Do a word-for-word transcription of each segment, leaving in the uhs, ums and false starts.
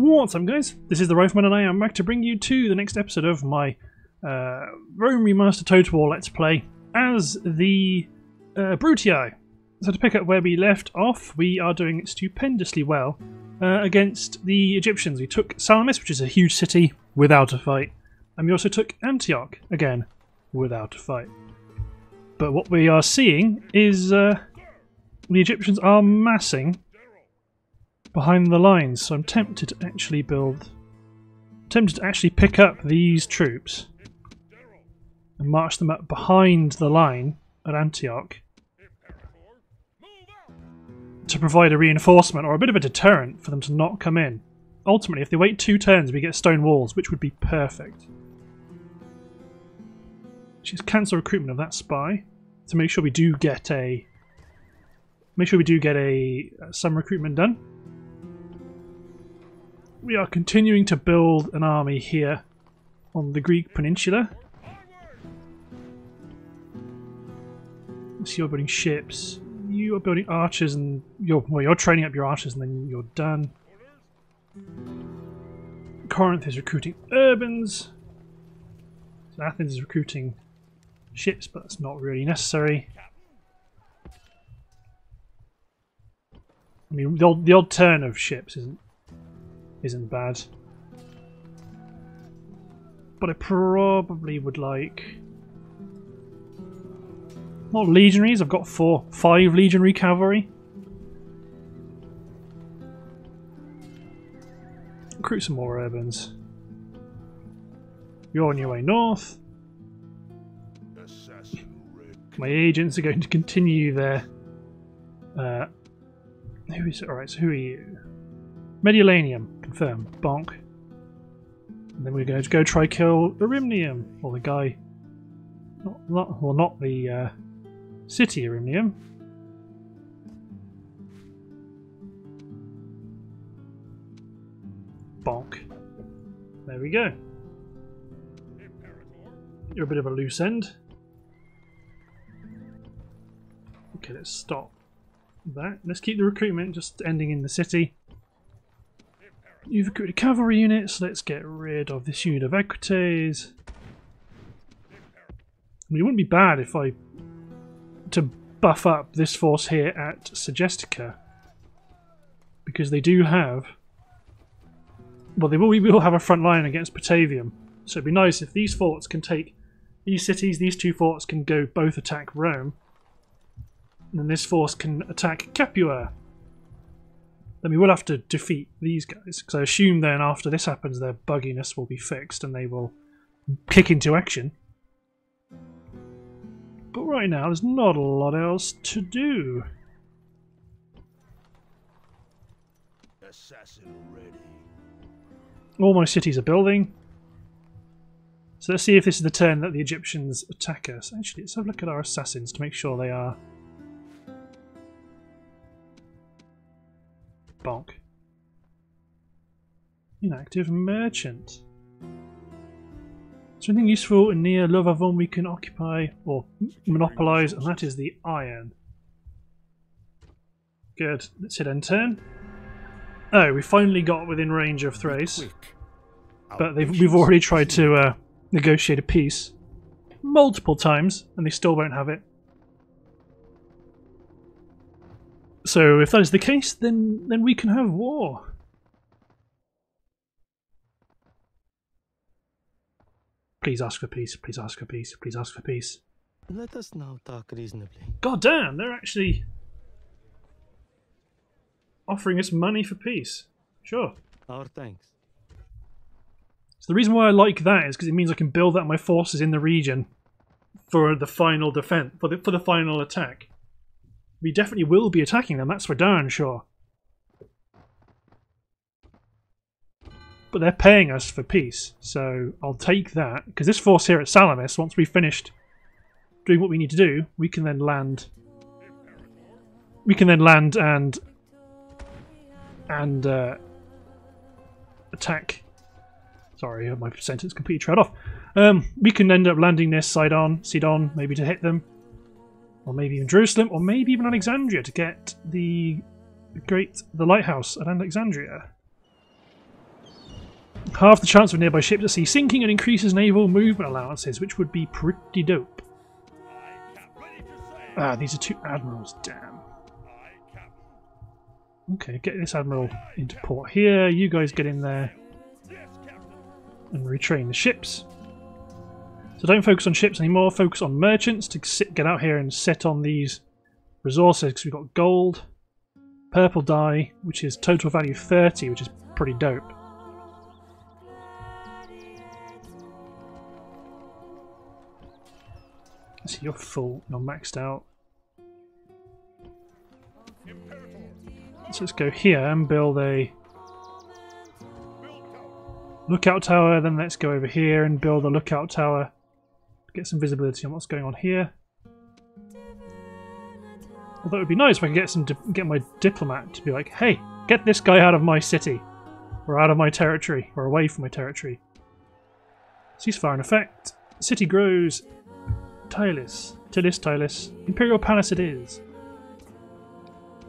What's up, guys? This is The Rifleman, and I am back to bring you to the next episode of my uh, Rome Remastered Total War Let's Play as the uh, Brutii. So to pick up where we left off, we are doing stupendously well uh, against the Egyptians. We took Salamis, which is a huge city, without a fight. And we also took Antioch, again, without a fight. But what we are seeing is uh, the Egyptians are massing behind the lines, so I'm tempted to actually build, tempted to actually pick up these troops and march them up behind the line at Antioch to provide a reinforcement or a bit of a deterrent for them to not come in. Ultimately, if they wait two turns, we get stone walls, which would be perfect. Just cancel recruitment of that spy to make sure we do get a make sure we do get a uh, some recruitment done. We are continuing to build an army here on the Greek peninsula. So you're building ships, you are building archers, and you're, well, you're training up your archers and then you're done. Corinth is recruiting urbans. So Athens is recruiting ships, but that's not really necessary. I mean, the old, the old turn of ships isn't isn't bad, but I probably would like not legionaries. I've got four, five legionary cavalry. Recruit some more urbans. You're on your way north. My agents are going to continue their. Uh, who is it? All right. So who are you? Mediolanum. Confirm. Bonk. And then we're going to go try kill Ariminum, or the guy, not, not well, not the uh, city Ariminum. Bonk. There we go. You're a bit of a loose end. Okay, let's stop that. Let's keep the recruitment just ending in the city. You've recruited cavalry units, let's get rid of this unit of equites. I mean, it wouldn't be bad if I... to buff up this force here at Segestica, because they do have... well, they will, we will have a front line against Patavium, so it'd be nice if these forts can take... these cities, these two forts can go both attack Rome, and then this force can attack Capua. Then we will have to defeat these guys, because I assume then after this happens their bugginess will be fixed and they will kick into action. But right now there's not a lot else to do. Assassin ready. All my cities are building. So let's see if this is the turn that the Egyptians attack us. Actually, let's have a look at our assassins to make sure they are... Bonk. Inactive merchant. Is there anything useful in near Lovavon we can occupy or monopolise? And that is the iron. Good. Let's hit end turn. Oh, we finally got within range of Thrace. But they've, we've already tried to uh, negotiate a peace multiple times and they still won't have it. So if that is the case, then then we can have war. Please ask for peace. Please ask for peace. Please ask for peace. Let us now talk reasonably. God damn, they're actually offering us money for peace. Sure. Our thanks. So the reason why I like that is because it means I can build up my forces in the region for the final defense, for the for the final attack. We definitely will be attacking them, that's for darn sure. But they're paying us for peace, so I'll take that. Because this force here at Salamis, once we've finished doing what we need to do, we can then land... We can then land and... And, uh... attack... Sorry, my sentence completely trailed off. Um, we can end up landing near Sidon, Sidon, maybe to hit them. Or maybe even Jerusalem, or maybe even Alexandria to get the great the lighthouse at Alexandria. half the chance of a nearby ship to sea sinking and increases naval movement allowances, which would be pretty dope. Ah, these are two admirals, damn. Okay, get this admiral into port here, you guys get in there and retrain the ships. So don't focus on ships anymore, focus on merchants to sit, get out here and set on these resources, because we've got gold, purple dye, which is total value thirty, which is pretty dope. So you're full, you're maxed out. So let's go here and build a lookout tower, then let's go over here and build a lookout tower. Get some visibility on what's going on here. Although it would be nice if I could get some get my diplomat to be like, hey, get this guy out of my city, or out of my territory, or away from my territory. Ceasefire in effect. City grows. Tylus. Tylus, Tylus. Imperial Palace it is.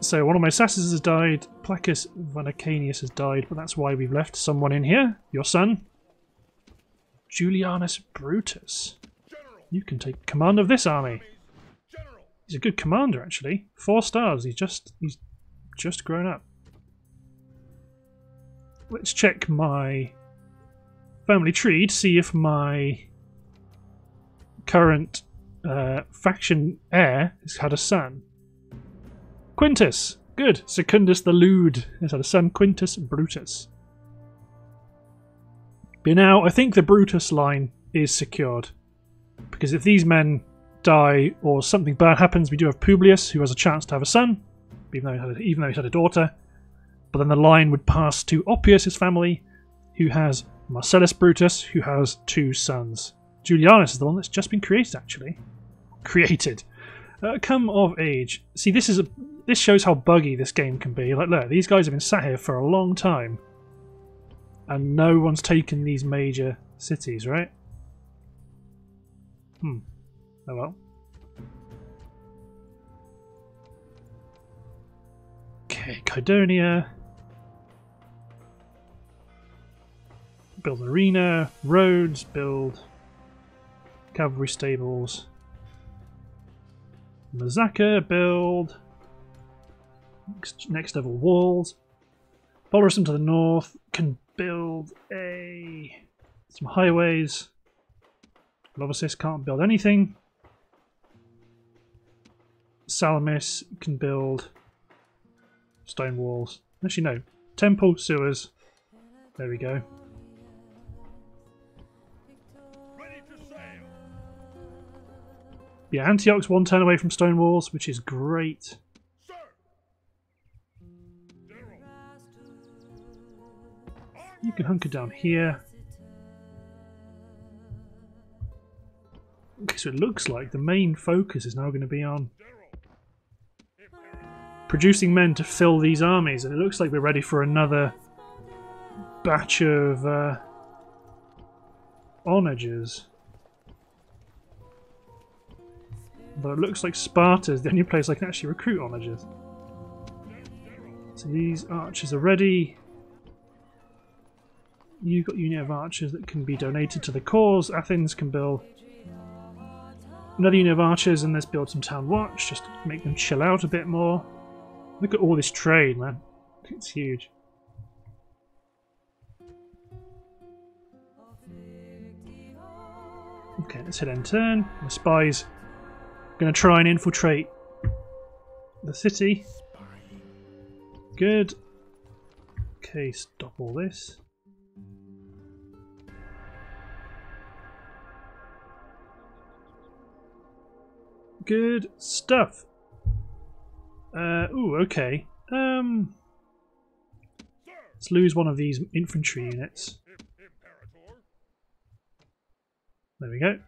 So one of my assassins has died. Placus Vannicanius has died, but that's why we've left someone in here. Your son. Julianus Brutus. You can take command of this army. He's a good commander, actually. Four stars. He's just he's just grown up. Let's check my family tree to see if my current uh, faction heir has had a son. Quintus! Good! Secundus the Lewd has had a son, Quintus Brutus. But now, I think the Brutus line is secured. Because if these men die or something bad happens, we do have Publius, who has a chance to have a son, even though he had a, even though he had a daughter. But then the line would pass to Oppius, his family, who has Marcellus Brutus, who has two sons. Julianus is the one that's just been created, actually. Created. Uh, come of age. See, this is a this shows how buggy this game can be. Like, look, these guys have been sat here for a long time, and no one's taken these major cities, right? Hmm. Oh well. Okay, Kydonia. Build an arena, roads, build cavalry stables. Mazaka, build. Next level walls. Bolerism to the north can build a some highways. Lovasis can't build anything. Salamis can build stone walls. Actually, no. Temple, sewers. There we go. Yeah, Antioch's one turn away from stone walls, which is great. You can hunker down here. Okay, so it looks like the main focus is now going to be on producing men to fill these armies, and it looks like we're ready for another batch of uh, onagers. But it looks like Sparta is the only place I can actually recruit onagers. So these archers are ready. You've got a unit of archers that can be donated to the cause. Athens can build another unit of archers, and let's build some town watch, just to make them chill out a bit more. Look at all this trade, man. It's huge. Okay, let's hit end turn. My spies going to try and infiltrate the city. Good. Okay, stop all this. Good stuff. Uh, ooh, okay. Um, let's lose one of these infantry units. There we go.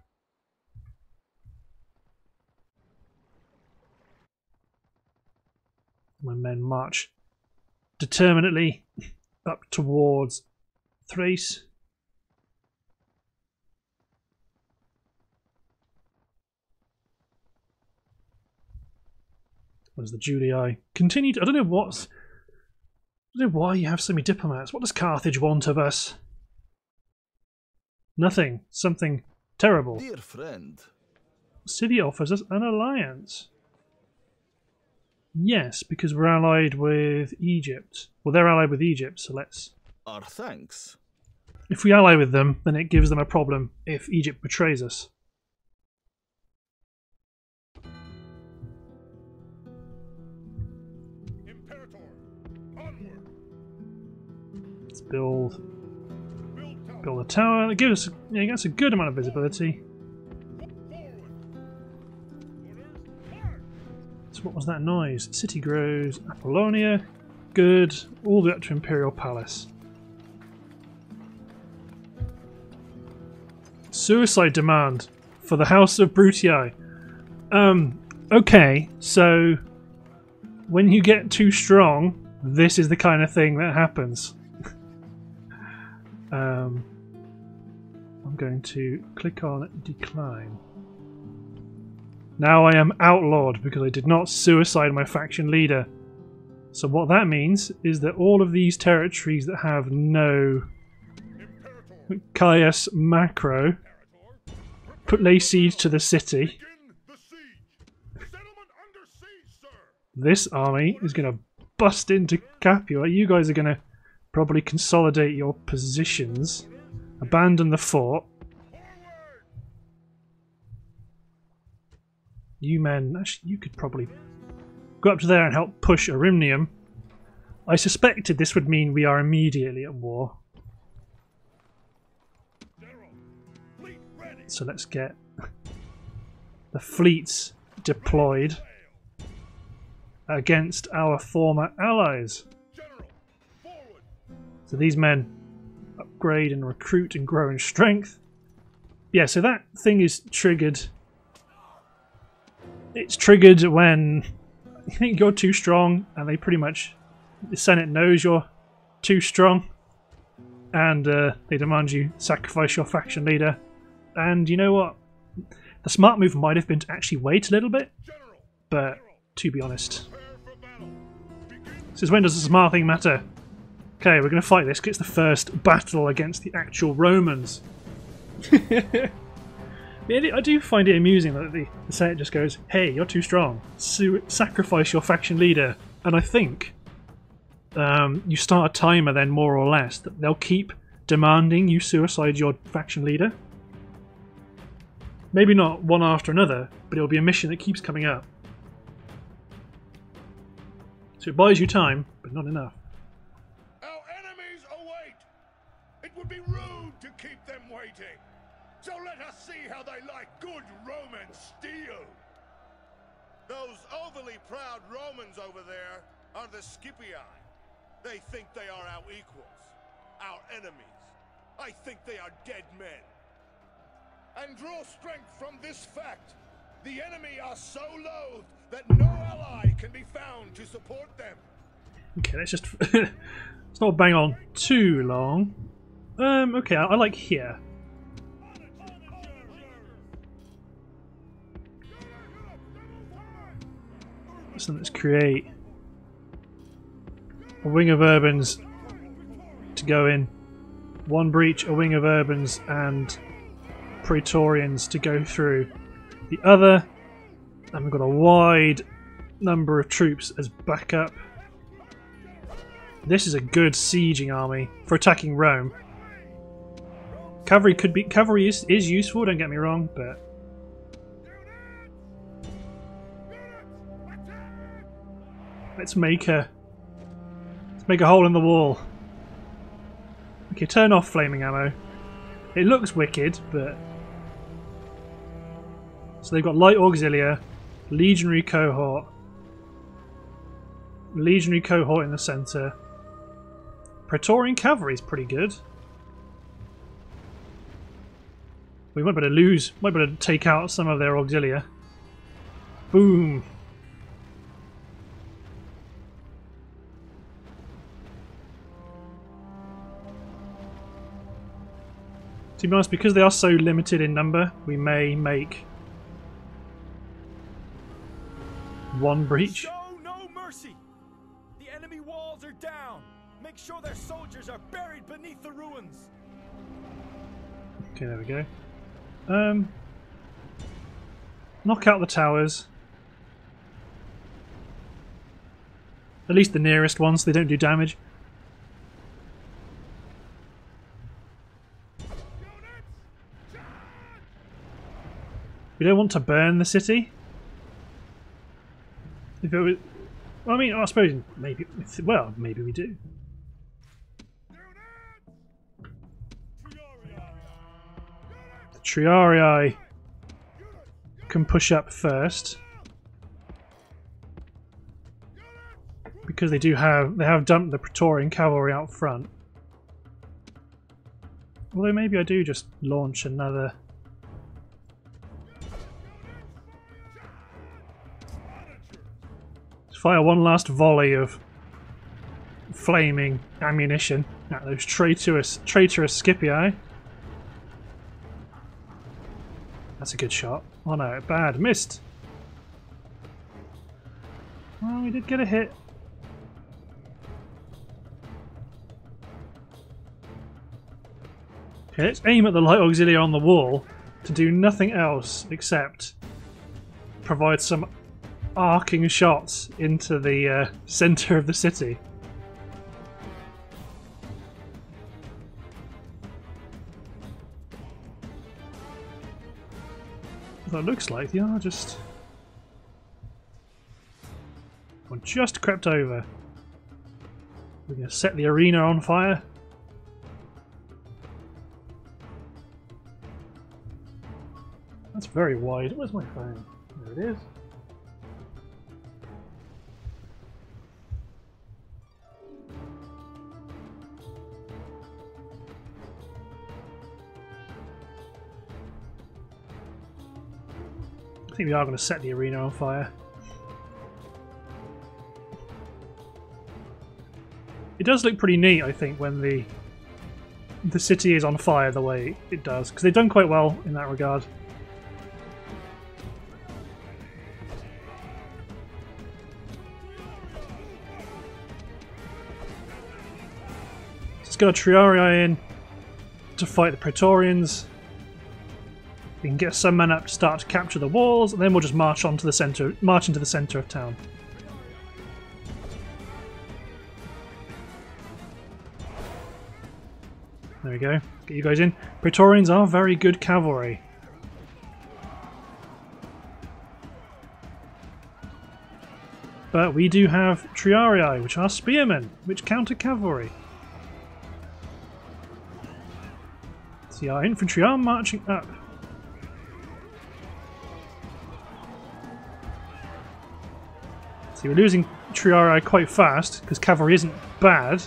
My men march determinately up towards Thrace. Where's the Julii? Continued. I don't know what's. I don't know why you have so many diplomats. What does Carthage want of us? Nothing. Something terrible. Dear friend. City offers us an alliance. Yes, because we're allied with Egypt. Well, they're allied with Egypt, so let's... Our thanks. If we ally with them, then it gives them a problem if Egypt betrays us. Imperator, onward. Let's build... Build a tower. It gives us, yeah, it gives us a good amount of visibility. So what was that noise? City grows. Apollonia. Good. All the way up to Imperial Palace. Suicide demand for the House of Brutii. Um, okay, so when you get too strong, this is the kind of thing that happens. um, I'm going to click on decline. Now I am outlawed because I did not suicide my faction leader. So what that means is that all of these territories that have no Caius Macro put lay siege to the city. This army is going to bust into Capua. You guys are going to probably consolidate your positions, abandon the fort. You men, actually, you could probably go up to there and help push Ariminum. I suspected this would mean we are immediately at war. So let's get the fleets deployed against our former allies. So these men upgrade and recruit and grow in strength. Yeah, so that thing is triggered. It's triggered when you think you're too strong, and they pretty much, the Senate knows you're too strong, and uh, they demand you sacrifice your faction leader. And you know what? The smart move might have been to actually wait a little bit, but to be honest, since when does the smart thing matter? Okay, we're going to fight this because it's the first battle against the actual Romans. I do find it amusing that the, the Senate just goes, hey, you're too strong, so sacrifice your faction leader. And I think um, you start a timer then, more or less, that they'll keep demanding you suicide your faction leader. Maybe not one after another, but it'll be a mission that keeps coming up. So it buys you time, but not enough. Our enemies await! It would be rude to keep them waiting! So let us see how they like good Roman steel! Those overly proud Romans over there are the Scipii. They think they are our equals, our enemies. I think they are dead men. And draw strength from this fact. The enemy are so loath that no ally can be found to support them. Okay, let's just let's not bang on too long. Um, okay, I, I like here. So let's create a wing of urbans to go in. One breach, a wing of urbans, and Praetorians to go through the other, and we've got a wide number of troops as backup. This is a good sieging army for attacking Rome. Cavalry could be cavalry is, is useful, don't get me wrong, but let's make a let's make a hole in the wall. Okay, turn off flaming ammo. It looks wicked, but... So they've got Light Auxilia, Legionary Cohort, Legionary Cohort in the centre. Praetorian Cavalry is pretty good. We might better lose, might better take out some of their Auxilia. Boom! To be honest, because they are so limited in number, we may make one breach. Show no mercy. The enemy walls are down. Make sure their soldiers are buried beneath the ruins. Okay, there we go. Um, knock out the towers. At least the nearest ones, so they don't do damage. We don't want to burn the city. If it was, well, I mean, I suppose maybe. Well, maybe we do. The Triarii can push up first because they do have they have dumped the Praetorian cavalry out front. Although maybe I do just launch another. Fire one last volley of flaming ammunition at those traitorous, traitorous Scipii. That's a good shot. Oh no, bad. Missed. Well, we did get a hit. Okay, let's aim at the light auxiliary on the wall to do nothing else except provide some arcing shots into the uh, centre of the city. Well, it looks like they are just... Well, just crept over. We're going to set the arena on fire. That's very wide. Where's my phone? There it is. I think we are going to set the arena on fire. It does look pretty neat, I think, when the the city is on fire the way it does, because they've done quite well in that regard. Just got a Triarii in to fight the Praetorians. We can get some men up to start to capture the walls, and then we'll just march on to the center, march into the center of town. There we go. Get you guys in. Praetorians are very good cavalry. But we do have Triarii, which are spearmen, which counter cavalry. See, our infantry are marching up. So we're losing Triarii quite fast, because cavalry isn't bad.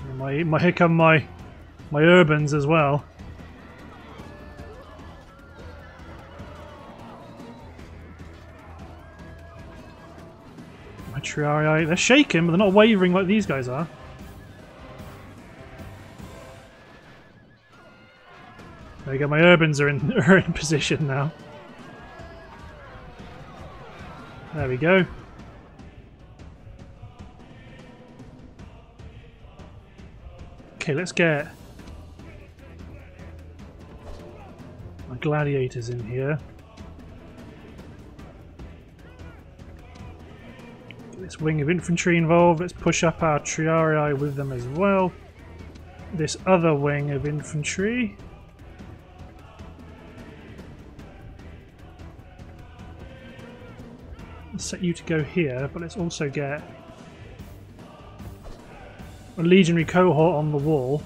And my, my, here come my, my urbans as well. My Triarii, they're shaking, but they're not wavering like these guys are. There we go, my urbans are in, are in position now. There we go. Okay, let's get my gladiators in here. Get this wing of infantry involved. Let's push up our Triarii with them as well. This other wing of infantry. Set you to go here, but let's also get a legionary cohort on the wall.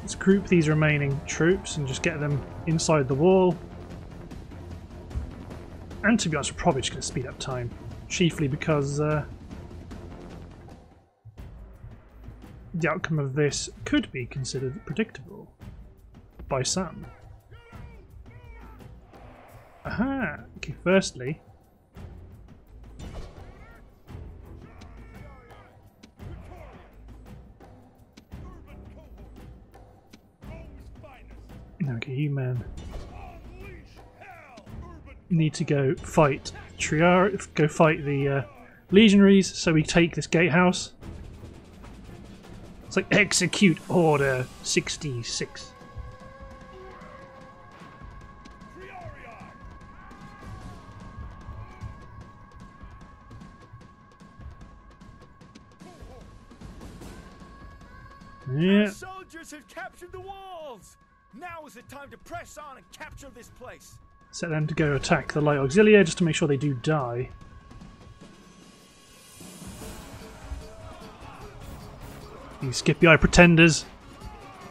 Let's group these remaining troops and just get them inside the wall. And to be honest, we're probably just going to speed up time, chiefly because uh, the outcome of this could be considered predictable by some. Aha! Okay, firstly... Okay, you men need to go fight Triarii, go fight the uh, legionaries, so we take this gatehouse. It's like execute order sixty-six. Yeah. Our soldiers have captured the walls. Now is the time to press on and capture this place. Set them to go attack the light auxilia just to make sure they do die. These Scipii pretenders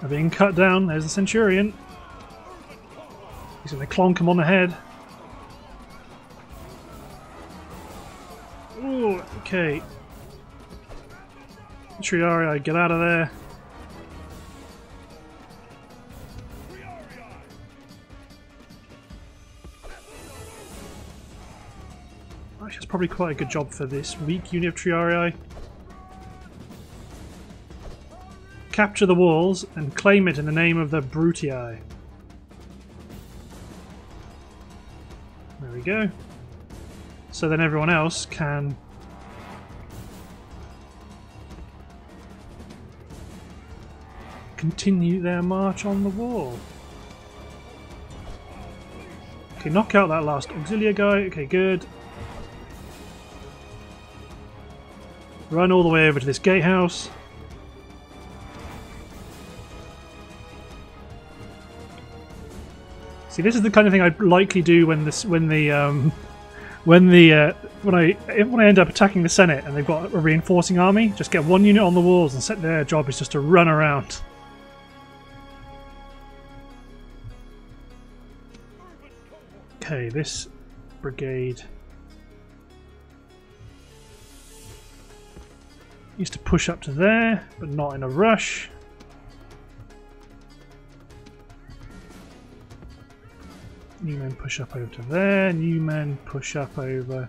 are being cut down. There's the centurion. He's going to clonk him on the head. Ooh, okay. Triarii, get out of there. Actually, it's probably quite a good job for this weak unit of Triarii. Capture the walls and claim it in the name of the Brutii. There we go. So then everyone else can continue their march on the wall. Okay, knock out that last auxilia guy. Okay, good. Run all the way over to this gatehouse. See, this is the kind of thing I likely do when this, when the, um, when the, uh, when I, when I end up attacking the Senate and they've got a reinforcing army. Just get one unit on the walls and set their job is just to run around. Okay, this brigade needs to push up to there, but not in a rush. New men push up over to there, new men push up over.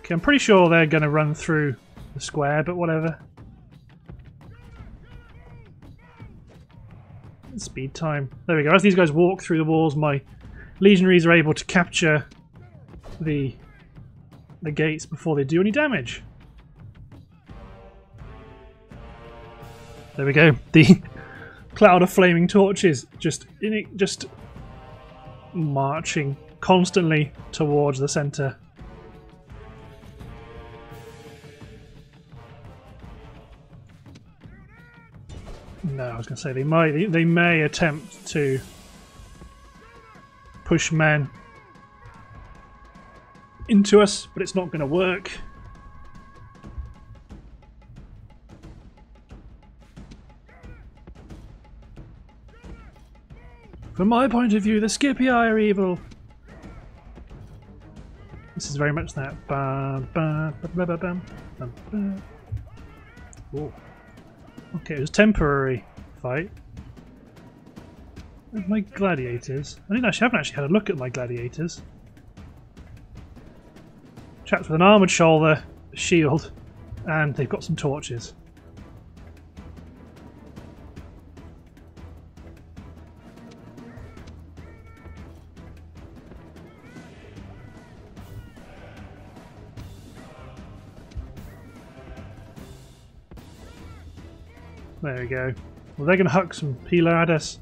Okay, I'm pretty sure they're going to run through the square, but whatever. Speed time. There we go. As these guys walk through the walls, my legionaries are able to capture the the gates before they do any damage. There we go. The cloud of flaming torches just in it, just marching constantly towards the center. No, I was going to say they might. They may attempt to push men into us, but it's not going to work. From my point of view, the Scipii are evil. This is very much that. Bam, bam, bam, bam, bam, bam, bam. Ooh. Okay, it was a temporary fight. With my gladiators. I didn't actually, haven't actually had a look at my gladiators. Chaps with an armoured shoulder, a shield, and they've got some torches. There we go. Well, they're going to huck some pila at us.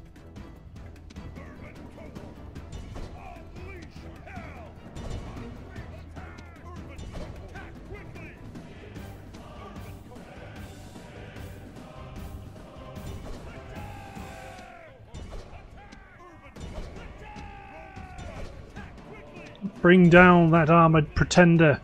Bring down that armoured pretender.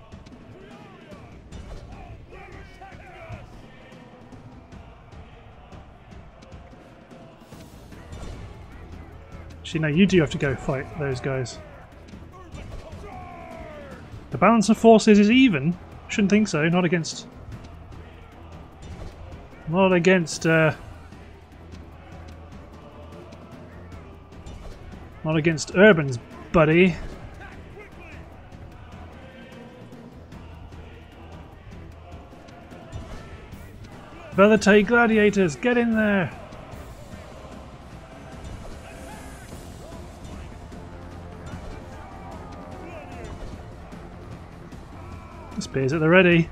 Actually, no, you do have to go fight those guys. The balance of forces is even. Shouldn't think so. Not against. Not against. Uh, not against Urban's, buddy. Velitae gladiators, get in there! Spears at the ready.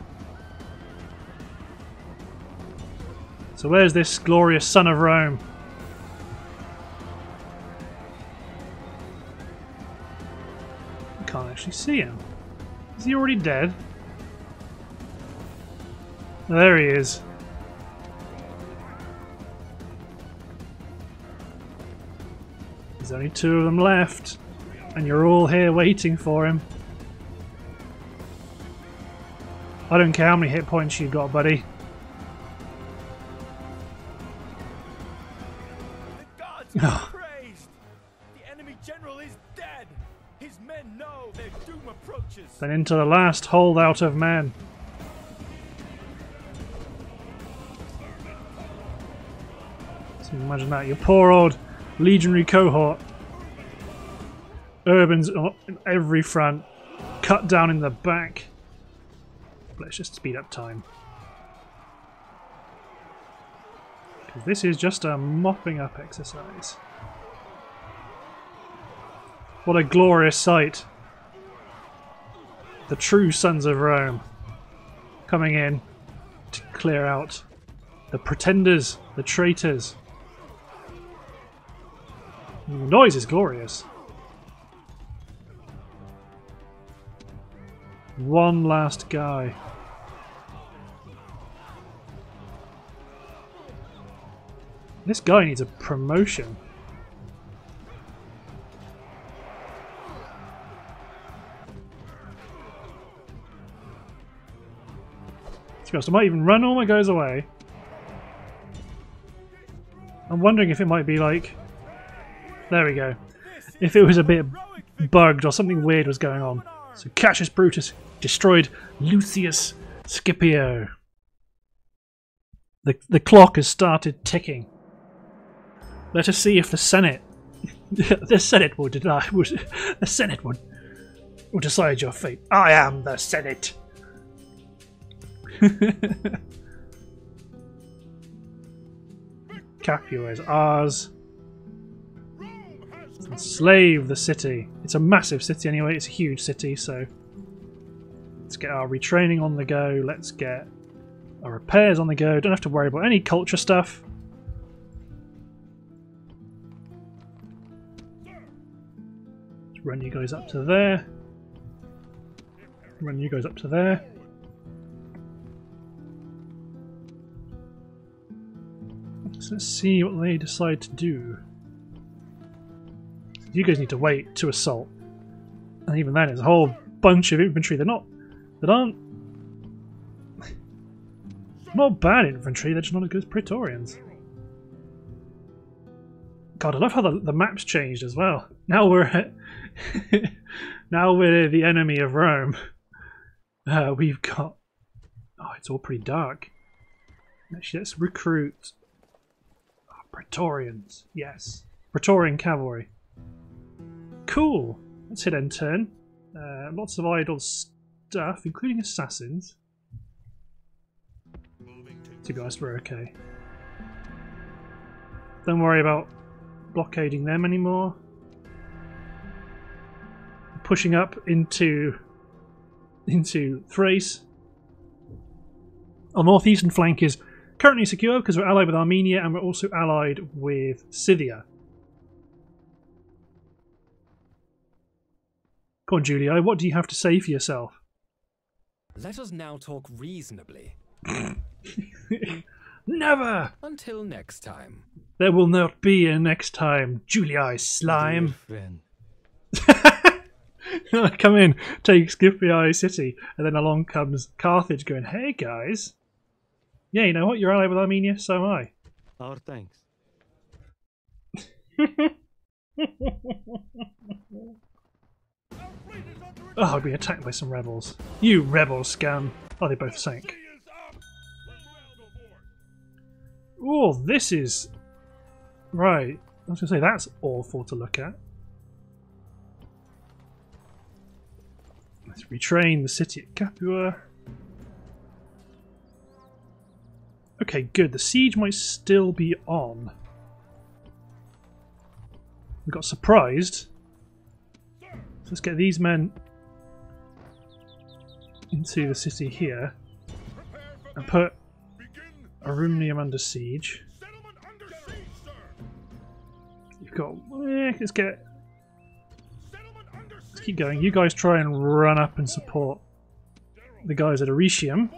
So where's this glorious son of Rome? I can't actually see him. Is he already dead? There he is. There's only two of them left, and you're all here waiting for him. I don't care how many hit points you've got, buddy. The gods are praised! The enemy general is dead! His men know their doom approaches! Then into the last holdout of men. So imagine that, your poor old legionary cohort. Urbans on every front, cut down in the back. Let's just speed up time. Because this is just a mopping up exercise. What a glorious sight. The true sons of Rome coming in to clear out the pretenders, the traitors. The noise is glorious. One last guy. This guy needs a promotion. To be honest, I might even run all my guys away. I'm wondering if it might be like... There we go. If it was a bit bugged or something weird was going on. So Cassius Brutus destroyed Lucius Scipio. The, the clock has started ticking. Let us see if the Senate, the Senate will deny, the Senate will, will decide your fate. I am the Senate. Capua is ours. Enslave the city. It's a massive city anyway. It's a huge city, so let's get our retraining on the go. Let's get our repairs on the go. Don't have to worry about any culture stuff. Run you guys up to there. Run you guys up to there. So let's see what they decide to do. You guys need to wait to assault. And even then, there's a whole bunch of infantry. They're not... They aren't... Not bad infantry, they're just not as good as Praetorians. God, I love how the, the map's changed as well. Now we're at... now we're the enemy of Rome. Uh, we've got... Oh, it's all pretty dark. Actually, let's recruit... Oh, Praetorians, yes. Praetorian cavalry. Cool! Let's hit end turn. Uh, lots of idle stuff, including assassins. To be honest, we're okay. Don't worry about blockading them anymore. Pushing up into into Thrace. Our northeastern flank is currently secure because we're allied with Armenia and we're also allied with Scythia. Go on, Julia, what do you have to say for yourself? Let us now talk reasonably. Never! Until next time. There will not be a next time, Julii slime. Come in, take Scipii City, and then along comes Carthage going, hey guys. Yeah, you know what? You're allied with Armenia, so am I. Our thanks. Oh, I'd be attacked by some rebels. You rebel scum! Oh, they both sank. Oh, this is... Right. I was going to say, that's awful to look at. Let's retrain the city at Capua. Okay, good. The siege might still be on. We got surprised. Let's get these men into the city here and put Ariminum under siege. You've got... Eh, let's get... Let's keep going. You guys try and run up and support the guys at Aricium.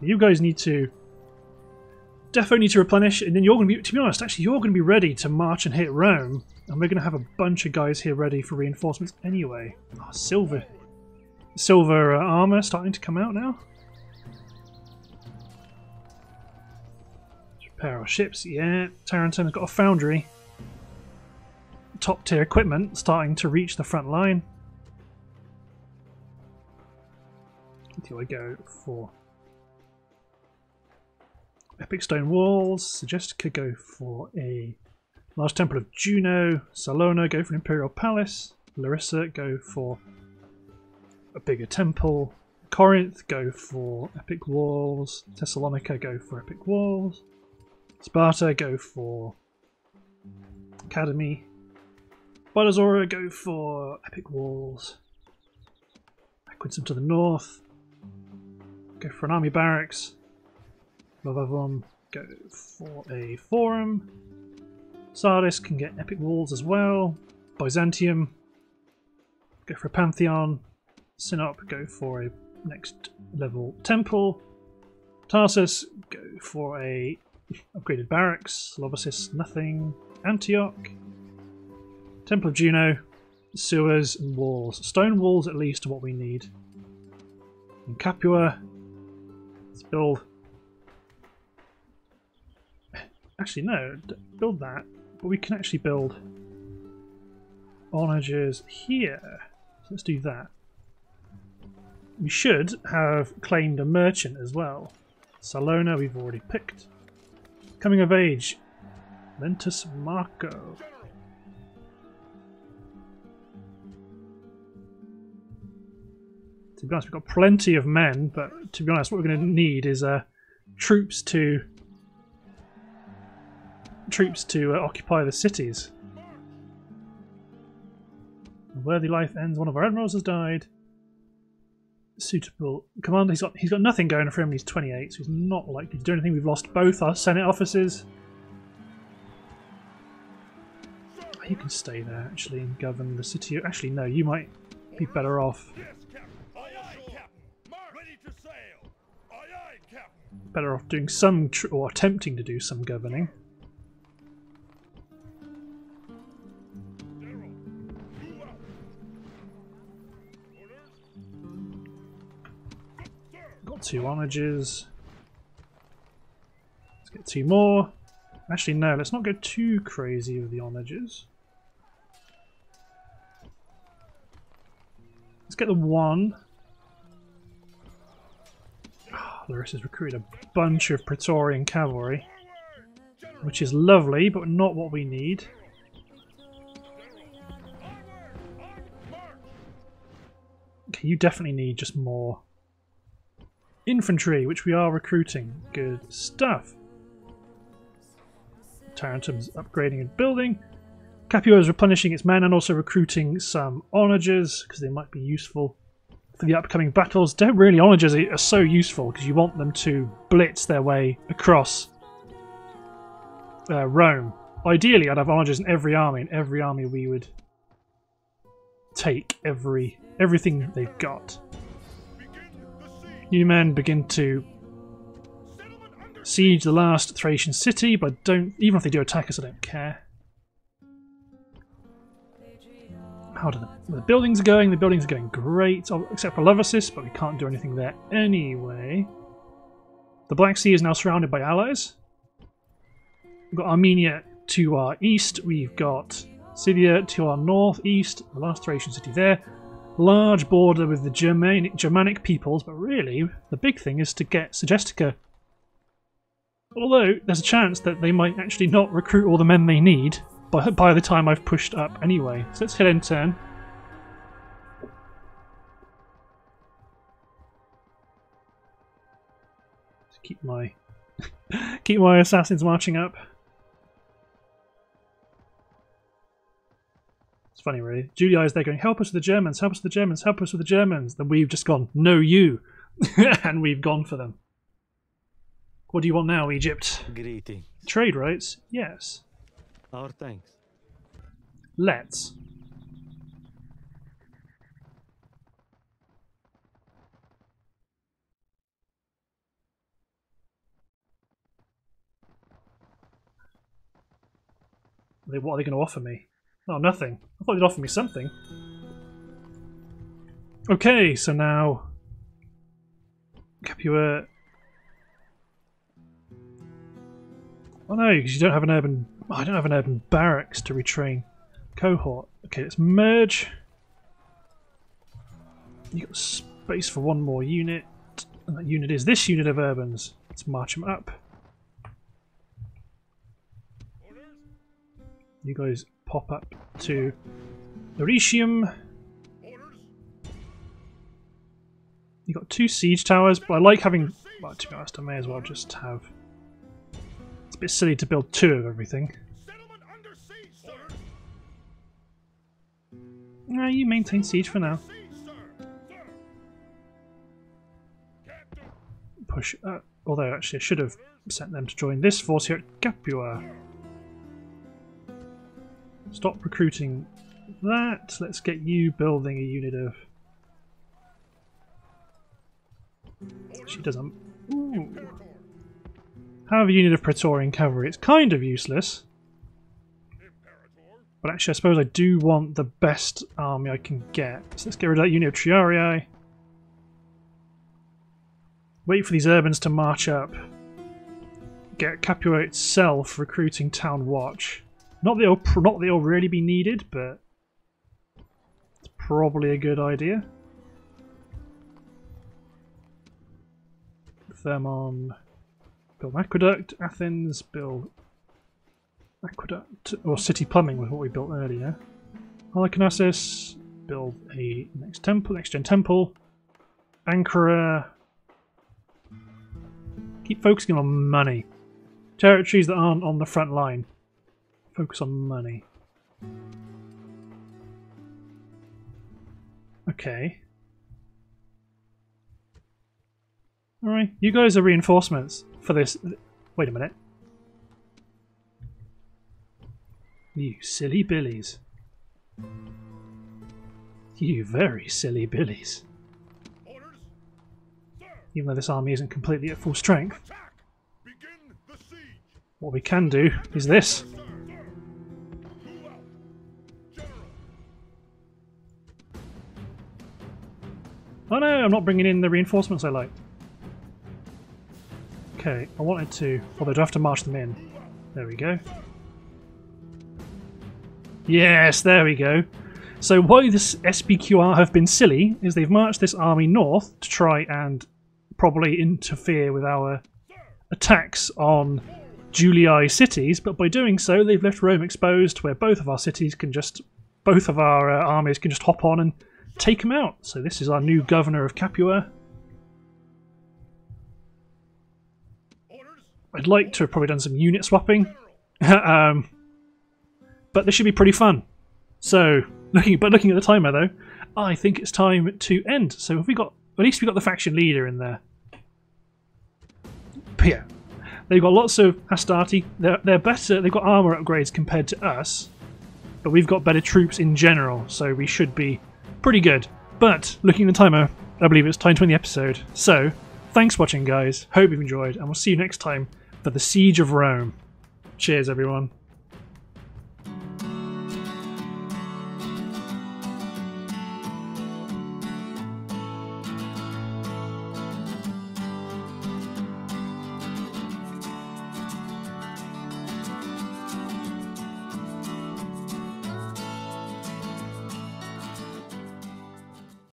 You guys need to... Defo need to replenish, and then you're going to be... To be honest, actually, you're going to be ready to march and hit Rome. And we're going to have a bunch of guys here ready for reinforcements anyway. Oh, silver. Silver uh, armor starting to come out now. Repair our ships, yeah. Tarentum has got a foundry. Top tier equipment starting to reach the front line. Until I go for... Epic stone walls. Segestica go for a large temple of Juno. Salona go for an imperial palace. Larissa go for a bigger temple. Corinth go for epic walls. Thessalonica go for epic walls. Sparta go for academy. Balazora go for epic walls. Aquintum to the north. Go for an army barracks. Lavavom go for a forum. Sardis can get epic walls as well. Byzantium go for a pantheon. Sinop go for a next level temple. Tarsus go for a upgraded barracks. Lobasis nothing. Antioch, temple of Juno, sewers and walls. Stone walls at least are what we need. And Capua, let's build. Actually, no, build that, but we can actually build onagers here. So let's do that. We should have claimed a merchant as well. Salona, we've already picked. Coming of age, Lentus Marco. To be honest, we've got plenty of men, but to be honest, what we're going to need is uh, troops to. troops to uh, occupy the cities. A worthy life ends, one of our admirals has died. Suitable commander, he's got, he's got nothing going for him, he's twenty-eight, so he's not likely to do anything. We've lost both our Senate offices. You can stay there actually and govern the city. Actually no, you might be better off. Better off doing some, tr or attempting to do some governing. Two onagers. Let's get two more. Actually, no, let's not go too crazy with the onagers. Let's get the one. Oh, Larissa's recruited a bunch of Praetorian cavalry, which is lovely, but not what we need. Okay, you definitely need just more infantry, which we are recruiting. Good stuff. Tarentum's upgrading and building. Capua is replenishing its men and also recruiting some onagers because they might be useful for the upcoming battles. Don't really, onagers are, are so useful because you want them to blitz their way across uh, Rome. Ideally, I'd have onagers in every army. In every army, we would take every everything they've got. New men begin to siege the last Thracian city, but I don't, even if they do attack us, I don't care. How do the, the buildings are going? The buildings are going great, except for Lovasis, but we can't do anything there anyway. The Black Sea is now surrounded by allies. We've got Armenia to our east, we've got Scythia to our northeast, the last Thracian city there. Large border with the Germanic, Germanic peoples, but really the big thing is to get Segestica. Although there's a chance that they might actually not recruit all the men they need by, by the time I've pushed up anyway. So let's hit end turn. Just keep my keep my assassins marching up. It's funny, really. Julii is there going, help us with the Germans, help us with the Germans, help us with the Germans. Then we've just gone, no you. And we've gone for them. What do you want now, Egypt? Greetings. Trade rights? Yes. Our thanks. Let's. What are they going to offer me? Oh, nothing. I thought they'd offer me something. Okay, so now... Capua... Oh no, because you don't have an urban... Oh, I don't have an urban barracks to retrain cohort. Okay, let's merge. You got space for one more unit. And that unit is this unit of urbans. Let's march them up. You guys pop up to Oricium. You got two siege towers, but I like having... Well, to be honest, I may as well just have... It's a bit silly to build two of everything. No, you maintain siege for now. Push up. Although, actually, I should have sent them to join this force here at Capua. Stop recruiting that. Let's get you building a unit of... She doesn't... Ooh. Have a unit of Praetorian cavalry. It's kind of useless. But actually I suppose I do want the best army I can get. So let's get rid of that unit of Triarii. Wait for these urbans to march up. Get Capua itself recruiting town watch. Not that it'll, not that it'll really be needed, but it's probably a good idea. Thermon, build an aqueduct. Athens, build aqueduct or city plumbing was what we built earlier. Halicarnassus, build a next temple, next gen temple. Ankara, keep focusing on money. Territories that aren't on the front line. Focus on money. Okay. Alright, you guys are reinforcements for this. Wait a minute. You silly billies. You very silly billies. Even though this army isn't completely at full strength, what we can do is this. Oh no, I'm not bringing in the reinforcements I like. Okay, I wanted to... Although, do I have to march them in? There we go. Yes, there we go. So why this S B Q R have been silly is they've marched this army north to try and probably interfere with our attacks on Julii cities, but by doing so they've left Rome exposed where both of our cities can just... Both of our uh, armies can just hop on and take him out. So this is our new governor of Capua. I'd like to have probably done some unit swapping, um, but this should be pretty fun. So, looking but looking at the timer though, I think it's time to end. So have we got, at least we got the faction leader in there. But yeah, they've got lots of Astarte. They're they're better. They've got armor upgrades compared to us, but we've got better troops in general. So we should be pretty good, but looking at the timer, I believe it's time to end the episode. So, thanks for watching, guys. Hope you've enjoyed, and we'll see you next time for the Siege of Rome. Cheers, everyone.